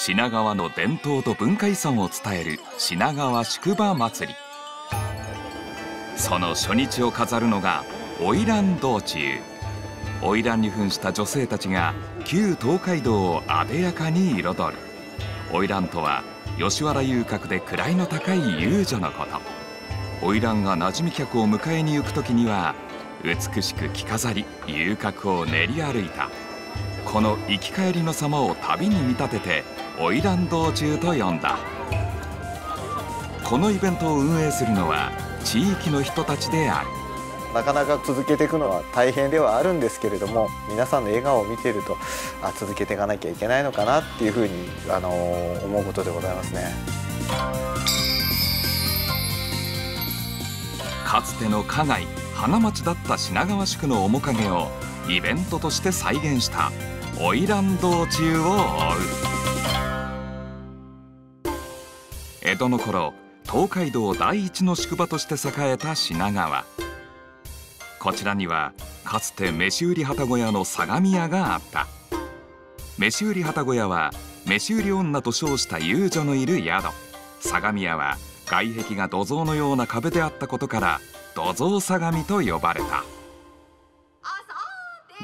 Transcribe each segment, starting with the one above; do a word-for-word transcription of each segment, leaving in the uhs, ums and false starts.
品川の伝統と文化遺産を伝える品川宿場祭り。その初日を飾るのが花魁道中。花魁に扮した女性たちが旧東海道をあでやかに彩る。花魁とは吉原遊郭で位の高い遊女のこと。花魁が馴染み客を迎えに行く時には美しく着飾り、遊郭を練り歩いた。この行き帰りの様を旅に見立てて花魁道中と呼んだ。このイベントを運営するのは地域の人たちである。なかなか続けていくのは大変ではあるんですけれども、皆さんの笑顔を見ていると、あ、続けていかなきゃいけないのかなっていうふうに、あのー、思うことでございますね。かつての花街花町だった品川宿の面影をイベントとして再現した花魁道中を追う。江戸の頃、東海道第一の宿場として栄えた品川。こちらにはかつて飯売り旗小屋の相模屋があった。飯売り旗小屋は飯売り女と称した遊女のいる宿。相模屋は外壁が土蔵のような壁であったことから土蔵相模と呼ばれた。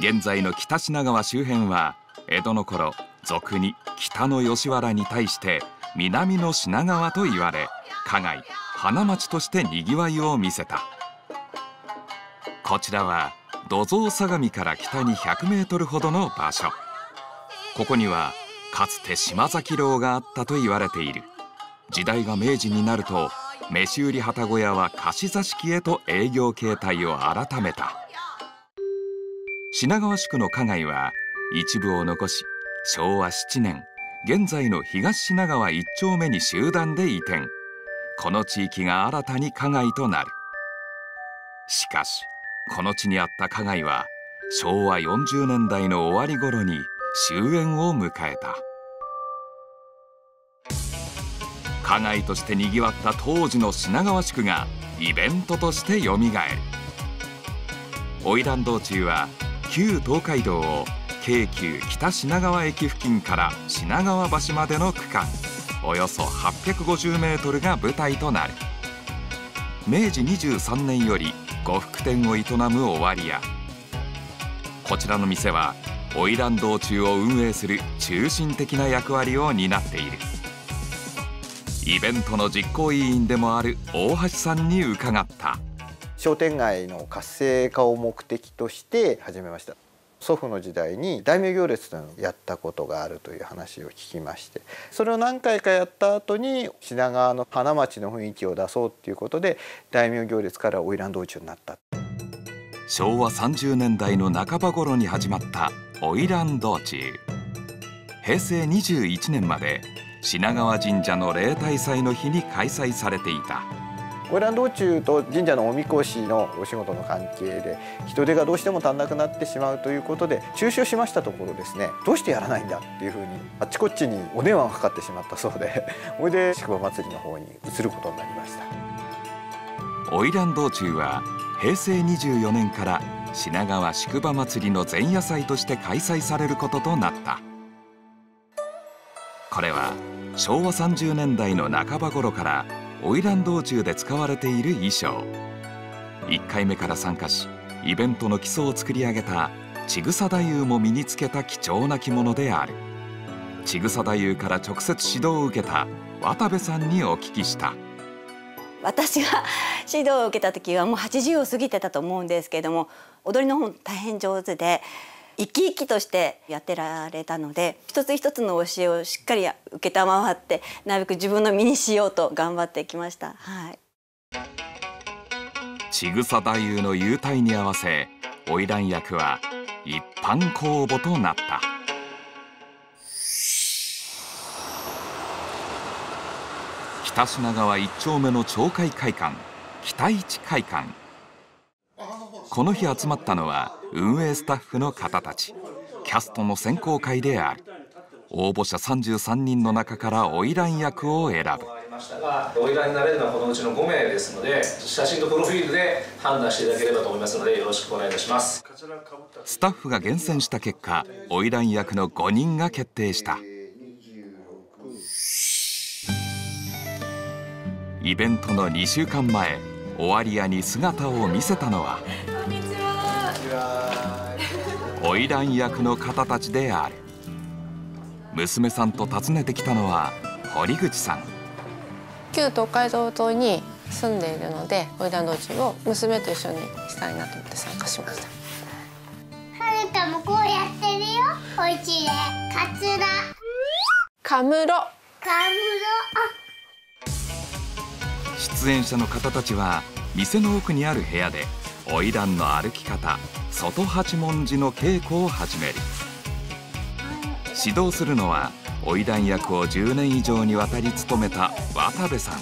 現在の北品川周辺は江戸の頃、俗に北の吉原に対して南の品川と言われ、花街花町としてにぎわいを見せた。こちらは土蔵相模から北にひゃくメートルほどの場所。ここにはかつて島崎楼があったと言われている。時代が明治になると飯売り旗小屋は貸し座敷へと営業形態を改めた。品川宿の花街は一部を残し、しょうわしちねん現在の東品川いっちょうめに集団で移転。この地域が新たに花街となる。しかしこの地にあった花街はしょうわよんじゅうねんだいの終わり頃に終焉を迎えた。花街としてにぎわった当時の品川宿がイベントとしてよみがえる。花魁道中は旧東海道を京急北品川駅付近から品川橋までの区間およそはっぴゃくごじゅうメートルが舞台となる。めいじにじゅうさんねんより呉服店を営む尾張屋。こちらの店は花魁道中を運営する中心的な役割を担っている。イベントの実行委員でもある大橋さんに伺った。商店街の活性化を目的として始めました。祖父の時代に大名行列というのをやったことがあるという話を聞きまして、それを何回かやった後に品川の花街の雰囲気を出そうということで大名行列から花魁道中になった。しょうわさんじゅうねんだいの半ば頃に始まった花魁道中。へいせいにじゅういちねんまで品川神社の例大祭の日に開催されていた。花魁道中と神社のおみこしのお仕事の関係で人手がどうしても足んなくなってしまうということで中止をしましたところですね、どうしてやらないんだっていうふうにあっちこっちにお電話がかかってしまったそうで、それで宿場祭りの方に移ることになりました。花魁道中はへいせいにじゅうよねんから品川宿場祭りの前夜祭として開催されることとなった。これはしょうわさんじゅうねんだいの半ば頃から花魁道中で使われている衣装。いっかいめから参加しイベントの基礎を作り上げた千草太夫も身につけた貴重な着物である。千草太夫から直接指導を受けた渡部さんにお聞きした。私が指導を受けた時はもうはちじゅうを過ぎてたと思うんですけれども、踊りの方大変上手で生き生きとしてやってられたので、一つ一つの教えをしっかり受けたまわってなるべく自分の身にしようと頑張ってきました、はい、千草太夫の勇退に合わせ花魁役は一般公募となった。北品川一丁目の町会会館北一会館。この日集まったのは運営スタッフの方たち、キャストの選考会である。応募者さんじゅうさんにんの中から花魁役を選ぶ。花魁になれるのはこのうちのごめいですので、写真とプロフィールで判断していただければと思いますのでよろしくお願いいたします。スタッフが厳選した結果、花魁役のごにんが決定した。イベントのにしゅうかんまえ、尾張屋に姿を見せたのは花魁役の方たちである。娘さんと訪ねてきたのは堀口さん。旧東海道沿いに住んでいるので、花魁道中を娘と一緒にしたいなと思って参加しました。はるかもこうやってるよ、おうちでカツラカムロカムロ。出演者の方たちは店の奥にある部屋で花魁の歩き方、外八文字の稽古を始める。指導するのは花魁役をじゅうねん以上にわたり務めた渡部さん。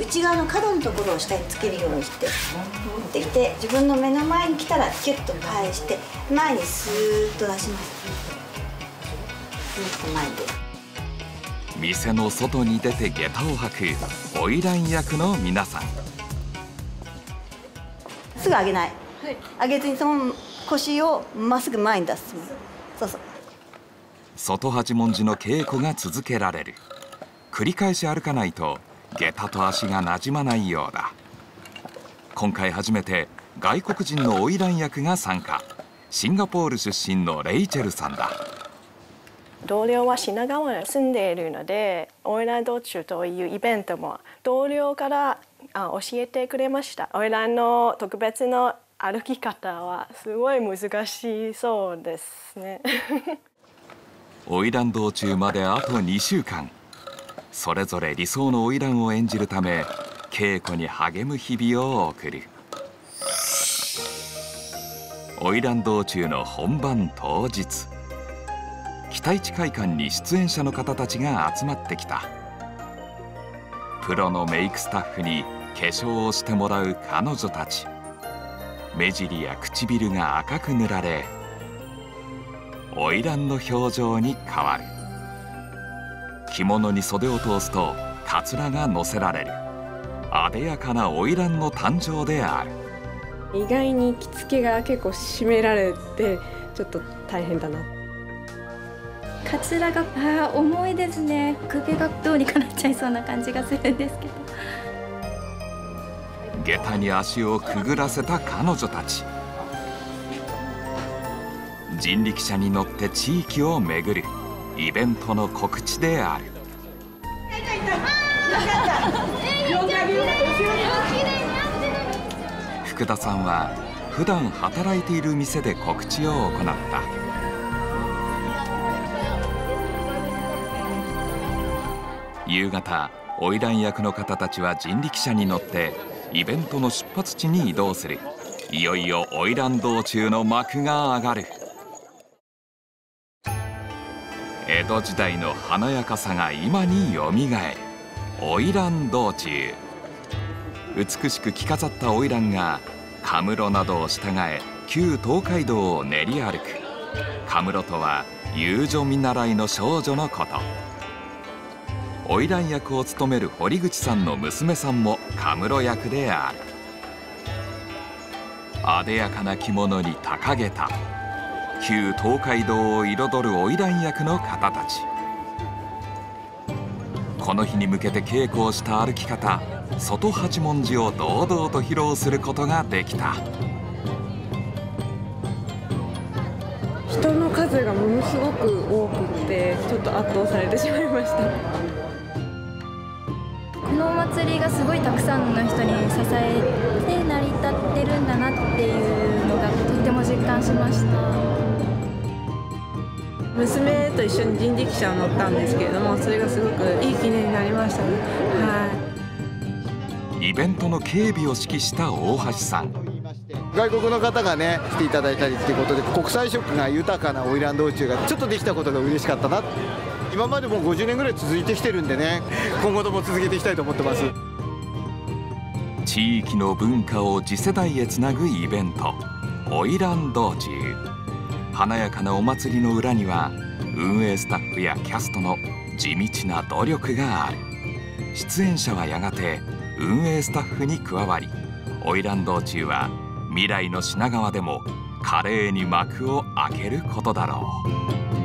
内側の角のところを下につけるようにして持ってきて、自分の目の前に来たらキュッと返して前にスーッと出します。前で店の外に出て下駄を履く花魁役の皆さん。すぐ上げない、上げずにその腰をまっすぐ前に出す。そうそう、外八文字の稽古が続けられる。繰り返し歩かないと下駄と足がなじまないようだ。今回初めて外国人の花魁役が参加。シンガポール出身のレイチェルさんだ。同僚は品川に住んでいるので、花魁道中というイベントも同僚から教えてくれました。花魁の特別の歩き方はすごい難しそうですね。花魁道中まであとにしゅうかん。それぞれ理想の花魁を演じるため稽古に励む日々を送る。花魁道中の本番当日、北一会館に出演者の方たちが集まってきた。プロのメイクスタッフに化粧をしてもらう彼女たち。目尻や唇が赤く塗られ、花魁の表情に変わる。着物に袖を通すとカツラが乗せられる。あでやかな花魁の誕生である。意外に着付けが結構締められてちょっと大変だな。カツラがあ重いですね。首がどうにかなっちゃいそうな感じがするんですけど。下駄に足をくぐらせた彼女たち。人力車に乗って地域を巡るイベントの告知である。福田さんは普段働いている店で告知を行った。夕方、花魁役の方たちは人力車に乗ってイベントの出発地に移動する。いよいよ花魁道中の幕が上がる。江戸時代の華やかさが今によみがえる花魁道中。美しく着飾った花魁がカムロなどを従え旧東海道を練り歩く。カムロとは遊女見習いの少女のこと。花魁役を務める堀口さんの娘さんもカムロ役である。あでやかな着物に高げた旧東海道を彩る花魁役の方たち。この日に向けて稽古をした歩き方、外八文字を堂々と披露することができた。人の数がものすごく多くて、ちょっと圧倒されてしまいました。このお祭りがすごいたくさんの人に支えて成り立ってるんだなっていうのがとても実感しました。娘と一緒に人力車を乗ったんですけれども、それがすごくいい記念になりましたね。はい。イベントの警備を指揮した大橋さん。外国の方がね来ていただいたりということで、国際色が豊かな花魁道中がちょっとできたことが嬉しかったな。今までもごじゅうねんぐらい続いてきてるんでね、今後とも続けていきたいと思ってます。地域の文化を次世代へつなぐイベント、花魁道中。華やかなお祭りの裏には運営スタッフやキャストの地道な努力がある。出演者はやがて運営スタッフに加わり、花魁道中は未来の品川でも華麗に幕を開けることだろう。